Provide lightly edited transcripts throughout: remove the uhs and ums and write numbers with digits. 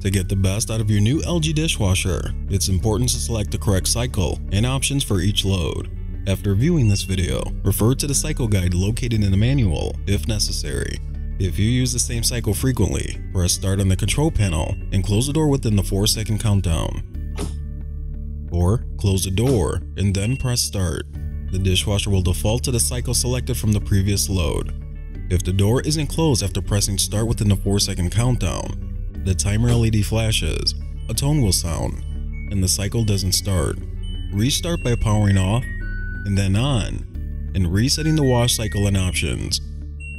To get the best out of your new LG dishwasher, it's important to select the correct cycle and options for each load. After viewing this video, refer to the cycle guide located in the manual if necessary. If you use the same cycle frequently, press start on the control panel and close the door within the 4-second countdown. Or close the door and then press start. The dishwasher will default to the cycle selected from the previous load. If the door isn't closed after pressing start within the 4-second countdown, the timer LED flashes, a tone will sound, and the cycle doesn't start. Restart by powering off and then on, and resetting the wash cycle and options.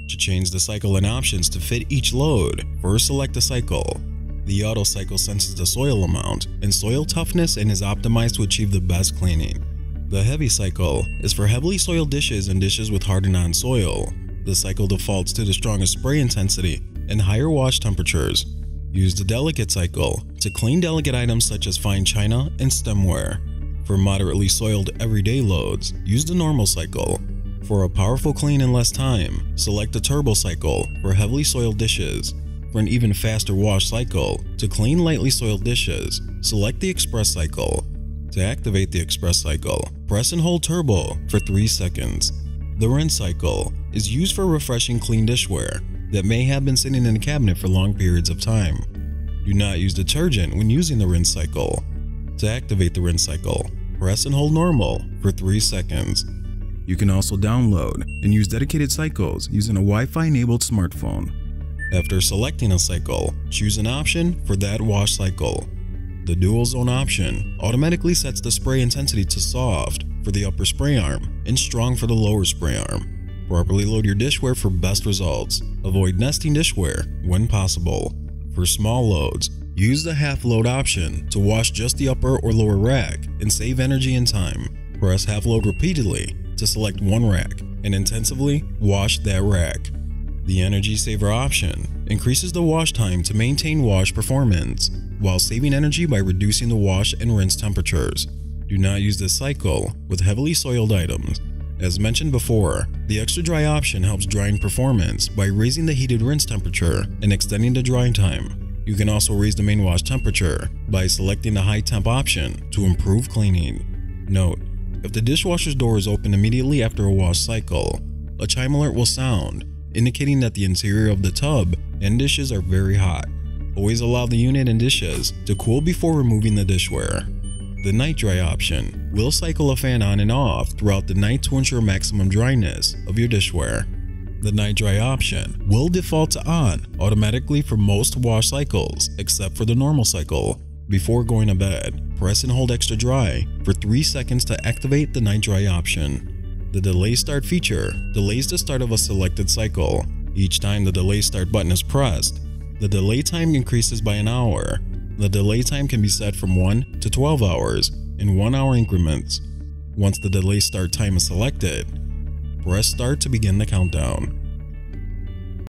To change the cycle and options to fit each load, first select the cycle. The auto cycle senses the soil amount and soil toughness and is optimized to achieve the best cleaning. The heavy cycle is for heavily soiled dishes and dishes with hardened-on soil. The cycle defaults to the strongest spray intensity and higher wash temperatures. Use the delicate cycle to clean delicate items such as fine china and stemware. For moderately soiled everyday loads, use the normal cycle. For a powerful clean in less time, select the turbo cycle for heavily soiled dishes. For an even faster wash cycle, to clean lightly soiled dishes, select the express cycle. To activate the express cycle, press and hold turbo for 3 seconds. The rinse cycle is used for refreshing clean dishware that may have been sitting in a cabinet for long periods of time. Do not use detergent when using the rinse cycle. To activate the rinse cycle, press and hold normal for 3 seconds. You can also download and use dedicated cycles using a Wi-Fi enabled smartphone. After selecting a cycle, choose an option for that wash cycle. The dual zone option automatically sets the spray intensity to soft for the upper spray arm and strong for the lower spray arm. Properly load your dishware for best results. Avoid nesting dishware when possible. For small loads, use the half load option to wash just the upper or lower rack and save energy and time. Press half load repeatedly to select one rack and intensively wash that rack. The Energy Saver option increases the wash time to maintain wash performance while saving energy by reducing the wash and rinse temperatures. Do not use this cycle with heavily soiled items. As mentioned before, the extra dry option helps drying performance by raising the heated rinse temperature and extending the drying time. You can also raise the main wash temperature by selecting the high temp option to improve cleaning. Note: if the dishwasher's door is open immediately after a wash cycle, a chime alert will sound, indicating that the interior of the tub and dishes are very hot. Always allow the unit and dishes to cool before removing the dishware. The night dry option will cycle a fan on and off throughout the night to ensure maximum dryness of your dishware. The night dry option will default to on automatically for most wash cycles except for the normal cycle. Before going to bed, press and hold extra dry for 3 seconds to activate the night dry option. The Delay Start feature delays the start of a selected cycle. Each time the Delay Start button is pressed, the delay time increases by an hour. The delay time can be set from 1 to 12 hours in 1-hour increments. Once the Delay Start time is selected, press Start to begin the countdown.